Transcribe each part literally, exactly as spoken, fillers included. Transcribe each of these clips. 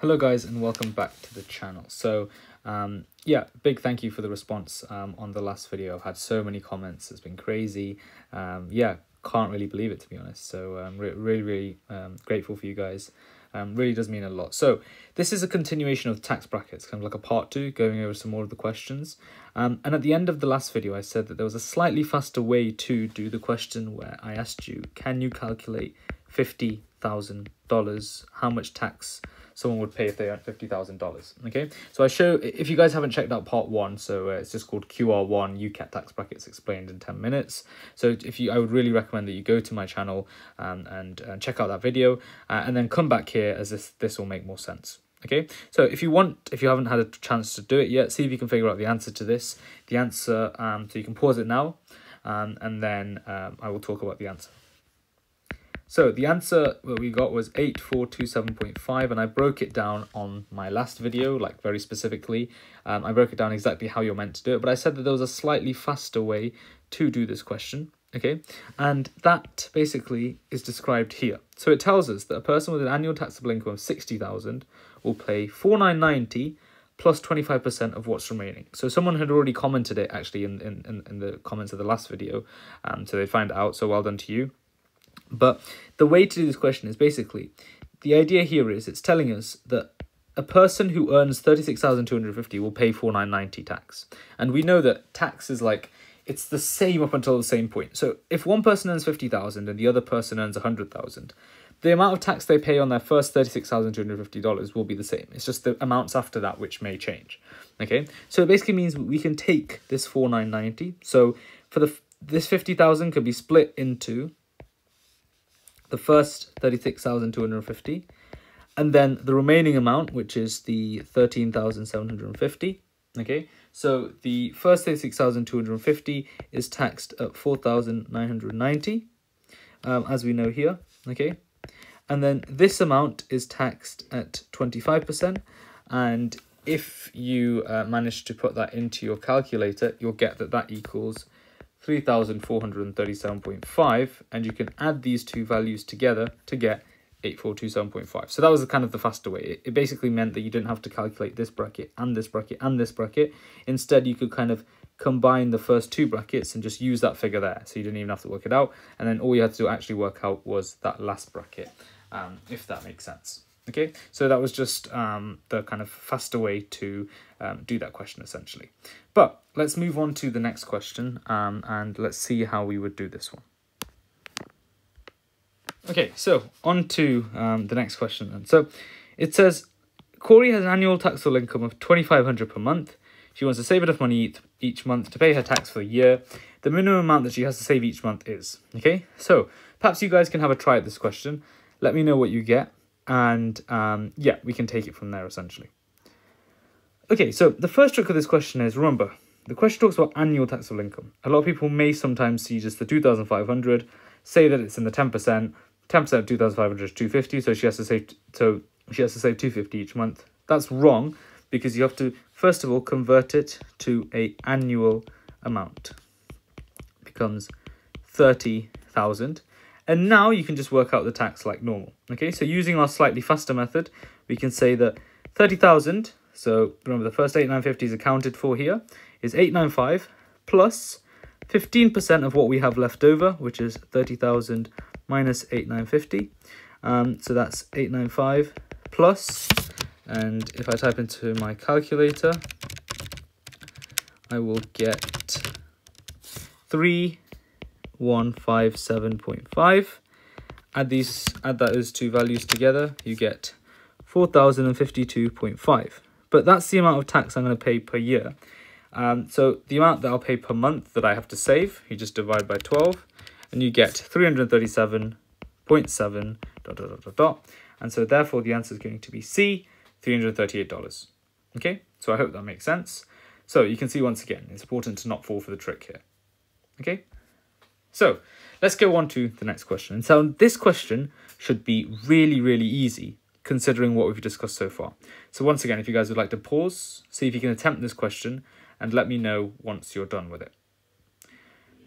Hello guys and welcome back to the channel. So um yeah, big thank you for the response um on the last video. I've had so many comments, it's been crazy. Um yeah, can't really believe it, to be honest. So I'm um, re really really um, grateful for you guys. Um really does mean a lot. So this is a continuation of tax brackets, kind of like a part two, going over some more of the questions. Um and at the end of the last video I said that there was a slightly faster way to do the question where I asked you, can you calculate fifty thousand dollars, how much tax someone would pay if they earned fifty thousand dollars. Okay, so I show, if you guys haven't checked out part one, so uh, it's just called Q R one, U CAT tax brackets explained in ten minutes. So if you, I would really recommend that you go to my channel um, and uh, check out that video, uh, and then come back here, as this this will make more sense. Okay, so if you want, if you haven't had a chance to do it yet, see if you can figure out the answer to this, the answer, um, so you can pause it now, um, and then um, I will talk about the answer. So the answer that we got was eight four two seven point five, and I broke it down on my last video, like very specifically. Um, I broke it down exactly how you're meant to do it, but I said that there was a slightly faster way to do this question, okay? And that basically is described here. So it tells us that a person with an annual taxable income of sixty thousand dollars will pay forty-nine ninety plus twenty-five percent of what's remaining. So someone had already commented it actually in, in, in the comments of the last video, um, so they find it out, so well done to you. But the way to do this question is basically, the idea here is it's telling us that a person who earns thirty-six thousand two hundred fifty dollars will pay forty-nine ninety tax. And we know that tax is like, it's the same up until the same point. So if one person earns fifty thousand dollars and the other person earns one hundred thousand dollars, the amount of tax they pay on their first thirty-six thousand two hundred fifty dollars will be the same. It's just the amounts after that which may change. Okay, so it basically means we can take this forty-nine ninety. So for the this fifty thousand dollars could be split into the first thirty-six thousand two hundred fifty, and then the remaining amount, which is the thirteen thousand seven hundred fifty. Okay, so the first thirty-six thousand two hundred fifty is taxed at four thousand nine hundred ninety, um, as we know here. Okay, and then this amount is taxed at twenty-five percent, and if you uh, manage to put that into your calculator, you'll get that that equals three thousand four hundred thirty-seven point five, and you can add these two values together to get eight four two seven point five. So that was the kind of the faster way. It, it basically meant that you didn't have to calculate this bracket and this bracket and this bracket. Instead, you could kind of combine the first two brackets and just use that figure there. So you didn't even have to work it out. And then all you had to do actually work out was that last bracket, um, if that makes sense. Okay, so that was just um, the kind of faster way to um, do that question, essentially. But let's move on to the next question, um, and let's see how we would do this one. Okay, so on to um, the next question then. So it says, Corey has an annual taxable income of twenty-five hundred dollars per month. She wants to save enough money each month to pay her tax for the year. The minimum amount that she has to save each month is, okay? So perhaps you guys can have a try at this question. Let me know what you get. And um, yeah, we can take it from there, essentially. Okay, so the first trick of this question is, remember, the question talks about annual taxable income. A lot of people may sometimes see just the two thousand five hundred, say that it's in the ten percent, ten percent of two thousand five hundred is two hundred fifty, so she has to save, so she has to save two hundred fifty each month. That's wrong, because you have to, first of all, convert it to an annual amount. It becomes thirty thousand. And now you can just work out the tax like normal. Okay, so using our slightly faster method, we can say that thirty thousand, so remember the first eight thousand nine hundred fifty is accounted for here, is eight ninety-five plus fifteen percent of what we have left over, which is thirty thousand minus eight thousand nine hundred fifty. Um, so that's eight ninety-five plus, and if I type into my calculator, I will get three. one fifty-seven point five. Add these, add those two values together, you get four thousand fifty-two point five. But that's the amount of tax I'm going to pay per year. Um, so the amount that I'll pay per month that I have to save, you just divide by twelve, and you get three hundred thirty-seven point seven dot dot dot dot dot. And so therefore the answer is going to be C, three hundred thirty-eight dollars. Okay, so I hope that makes sense. So you can see once again, it's important to not fall for the trick here. Okay. So let's go on to the next question. And so this question should be really, really easy considering what we've discussed so far. So once again, if you guys would like to pause, see if you can attempt this question and let me know once you're done with it.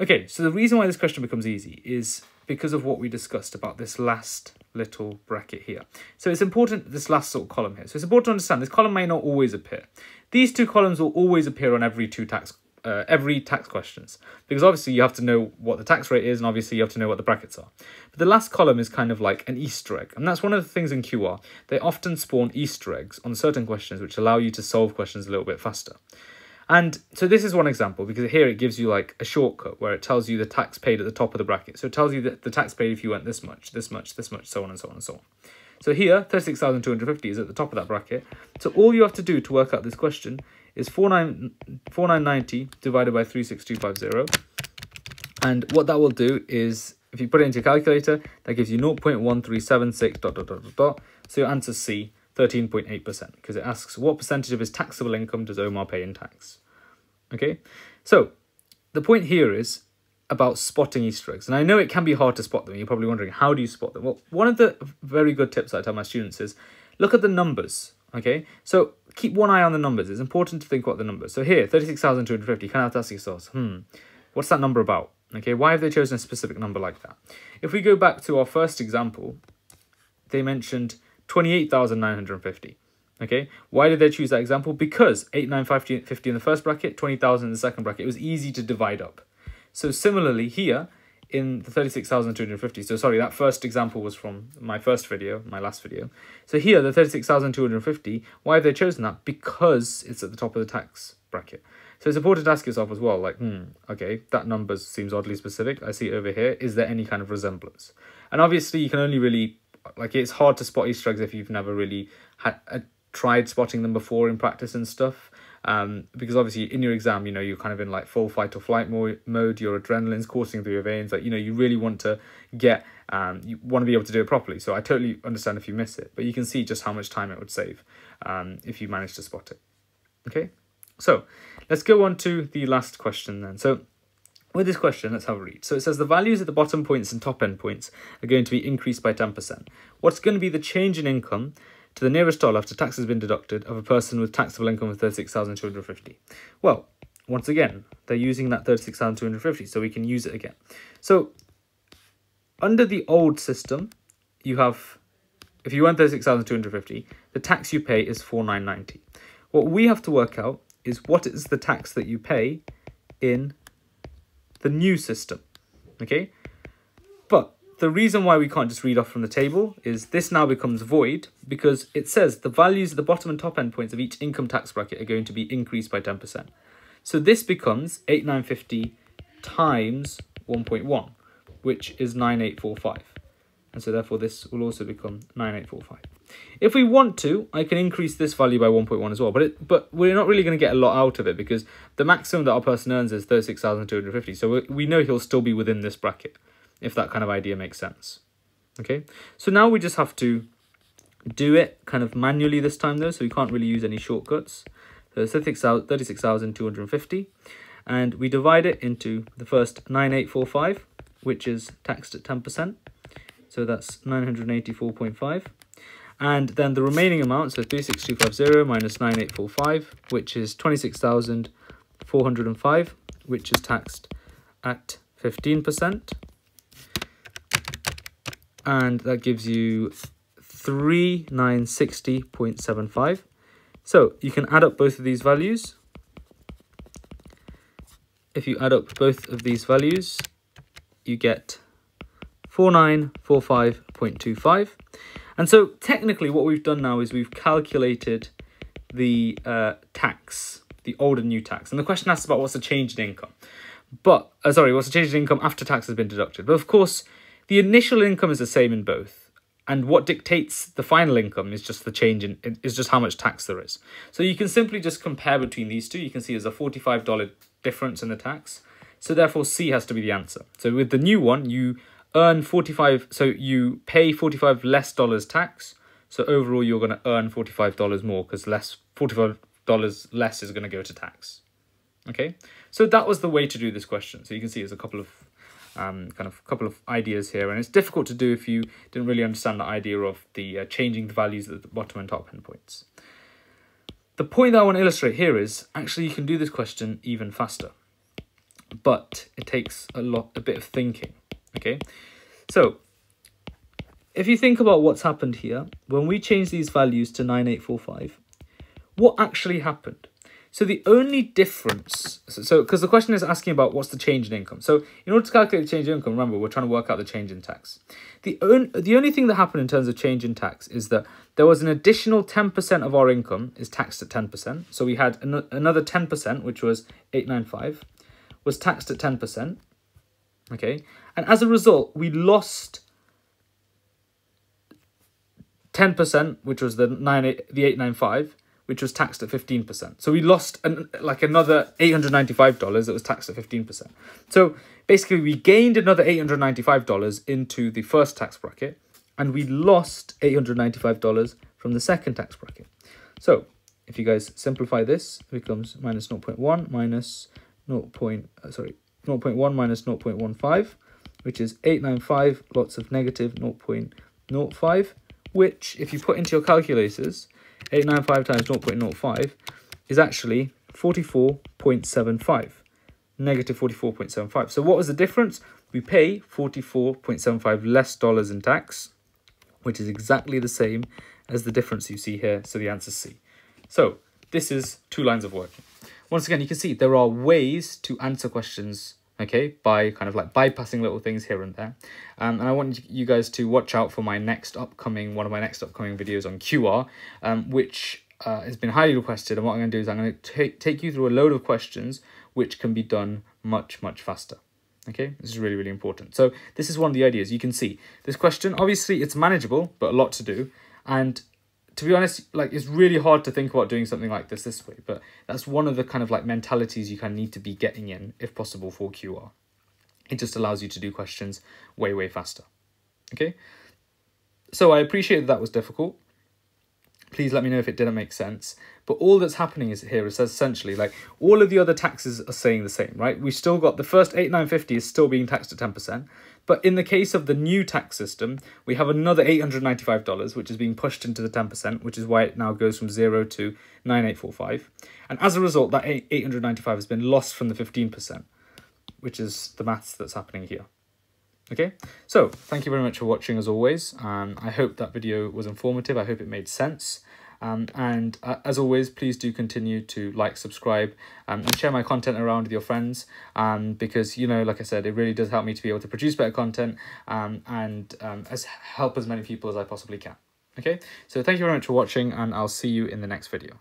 Okay, so the reason why this question becomes easy is because of what we discussed about this last little bracket here. So it's important, this last sort of column here. So it's important to understand this column may not always appear. These two columns will always appear on every two tax uh, every tax questions, because obviously you have to know what the tax rate is, and obviously you have to know what the brackets are. But the last column is kind of like an Easter egg, and that's one of the things in Q R. They often spawn Easter eggs on certain questions, which allow you to solve questions a little bit faster. And so this is one example, because here it gives you like a shortcut where it tells you the tax paid at the top of the bracket. So it tells you that the tax paid if you went this much, this much, this much, so on and so on and so on. So here, thirty-six thousand two hundred fifty is at the top of that bracket. So all you have to do to work out this question is forty-nine thousand nine hundred ninety divided by three hundred sixty-two thousand two hundred fifty. And what that will do is, if you put it into your calculator, that gives you zero point one three seven six dot dot dot dot dot. So your answer is C. thirteen point eight percent, because it asks what percentage of his taxable income does Omar pay in tax? Okay, so the point here is about spotting Easter eggs. And I know it can be hard to spot them. You're probably wondering, how do you spot them? Well, one of the very good tips I tell my students is look at the numbers. Okay, so keep one eye on the numbers. It's important to think about the numbers. So here, thirty-six thousand two hundred fifty, you kind of have to ask yourselves, hmm, what's that number about? Okay, why have they chosen a specific number like that? If we go back to our first example, they mentioned twenty-eight thousand nine hundred fifty. Okay, why did they choose that example? Because eighty-nine thousand five hundred fifty in the first bracket, twenty thousand in the second bracket, it was easy to divide up. So similarly here in the thirty-six thousand two hundred fifty, so sorry, that first example was from my first video, my last video. So here, the thirty-six thousand two hundred fifty, why have they chosen that? Because it's at the top of the tax bracket. So it's important to ask yourself as well, like, hmm, okay, that number seems oddly specific. I see it over here. Is there any kind of resemblance? And obviously you can only really, like, it's hard to spot Easter eggs if you've never really had uh, tried spotting them before in practice and stuff, um because obviously in your exam, you know, you're kind of in like full fight or flight mo mode, your adrenaline's coursing through your veins, like, you know, you really want to get um you want to be able to do it properly. So I totally understand if you miss it, but you can see just how much time it would save um if you manage to spot it. Okay, so let's go on to the last question then. So with this question, let's have a read. So it says the values at the bottom points and top end points are going to be increased by ten percent. What's going to be the change in income to the nearest dollar after tax has been deducted of a person with taxable income of thirty-six thousand two hundred fifty? Well, once again, they're using that thirty-six thousand two hundred fifty, so we can use it again. So under the old system, you have, if you earn thirty-six thousand two hundred fifty, the tax you pay is forty-nine thousand nine hundred ninety. What we have to work out is what is the tax that you pay in the new system. Okay, but the reason why we can't just read off from the table is this now becomes void, because it says the values at the bottom and top end points of each income tax bracket are going to be increased by ten percent. So this becomes eighty-nine thousand nine hundred fifty times one point one, which is nine thousand eight hundred forty-five, and so therefore this will also become nine thousand eight hundred forty-five. If we want to, I can increase this value by one point one as well, but it, but we're not really going to get a lot out of it, because the maximum that our person earns is thirty-six thousand two hundred fifty. So we, we know he'll still be within this bracket, if that kind of idea makes sense. Okay, so now we just have to do it kind of manually this time though, so we can't really use any shortcuts. So thirty-six thousand two hundred fifty, and we divide it into the first nine thousand eight hundred forty-five, which is taxed at ten percent. So that's nine hundred eighty-four point five. And then the remaining amount, so thirty-six thousand two hundred fifty minus nine thousand eight hundred forty-five, which is twenty-six thousand four hundred five, which is taxed at fifteen percent. And that gives you thirty-nine thousand sixty point seven five. So you can add up both of these values. If you add up both of these values, you get forty-nine thousand four hundred forty-five point two five. And so technically what we've done now is we've calculated the uh, tax, the old and new tax. And the question asks about what's the change in income. But, uh, sorry, what's the change in income after tax has been deducted. But of course, the initial income is the same in both. And what dictates the final income is just the change in, is just how much tax there is. So you can simply just compare between these two. You can see there's a forty-five dollar difference in the tax. So therefore C has to be the answer. So with the new one, you earn forty-five, so you pay forty-five less dollars tax, so overall you're going to earn forty-five dollars more, because less forty-five dollars less is going to go to tax. Okay, so that was the way to do this question. So you can see there's a couple of um kind of couple of ideas here, and it's difficult to do if you didn't really understand the idea of the uh, changing the values at the bottom and top end points. The point that I want to illustrate here is actually you can do this question even faster, but it takes a lot a bit of thinking. Okay, so if you think about what's happened here, when we change these values to nine eight four five, what actually happened? So the only difference, so because the question is asking about what's the change in income. So in order to calculate the change in income, remember, we're trying to work out the change in tax. The, on, the only thing that happened in terms of change in tax is that there was an additional ten percent of our income is taxed at ten percent. So we had an, another ten percent, which was eight nine five, was taxed at ten percent. Okay. And as a result, we lost ten percent, which was the, nine, the eight ninety-five. Which was taxed at fifteen percent. So we lost an, like another eight hundred ninety-five dollars that was taxed at fifteen percent. So basically we gained another eight hundred ninety-five dollars into the first tax bracket and we lost eight hundred ninety-five dollars from the second tax bracket. So if you guys simplify this, it becomes minus zero point one minus zero point, uh, sorry, zero point one minus zero point one five, which is eight ninety-five lots of negative zero point zero five, which if you put into your calculators, eight ninety-five times zero point zero five is actually forty-four point seven five, negative forty-four point seven five. So what was the difference? We pay forty-four point seven five less dollars in tax, which is exactly the same as the difference you see here. So the answer is C. So this is two lines of working. Once again, you can see there are ways to answer questions, okay, by kind of like bypassing little things here and there. Um, and I want you guys to watch out for my next upcoming, one of my next upcoming videos on Q R, um, which uh, has been highly requested. And what I'm going to do is I'm going to take, take you through a load of questions which can be done much, much faster. Okay, this is really, really important. So this is one of the ideas. You can see this question, obviously it's manageable, but a lot to do. And to be honest, like it's really hard to think about doing something like this this way, but that's one of the kind of like mentalities you kind of need to be getting in, if possible, for Q R. It just allows you to do questions way, way faster. Okay, so I appreciate that, that was difficult. Please let me know if it didn't make sense. But all that's happening is here is essentially like all of the other taxes are staying the same, right? We still got the first eight nine fifty is still being taxed at ten percent. But in the case of the new tax system, we have another eight hundred ninety-five dollars, which is being pushed into the ten percent, which is why it now goes from zero to nine eight four five. And as a result, that eight hundred ninety-five has been lost from the fifteen percent, which is the maths that's happening here. Okay, so thank you very much for watching as always. Um, I hope that video was informative. I hope it made sense. Um, and uh, as always, please do continue to like, subscribe, um, and share my content around with your friends, um, because, you know, like I said, it really does help me to be able to produce better content um, and um, as help as many people as I possibly can. Okay, so thank you very much for watching and I'll see you in the next video.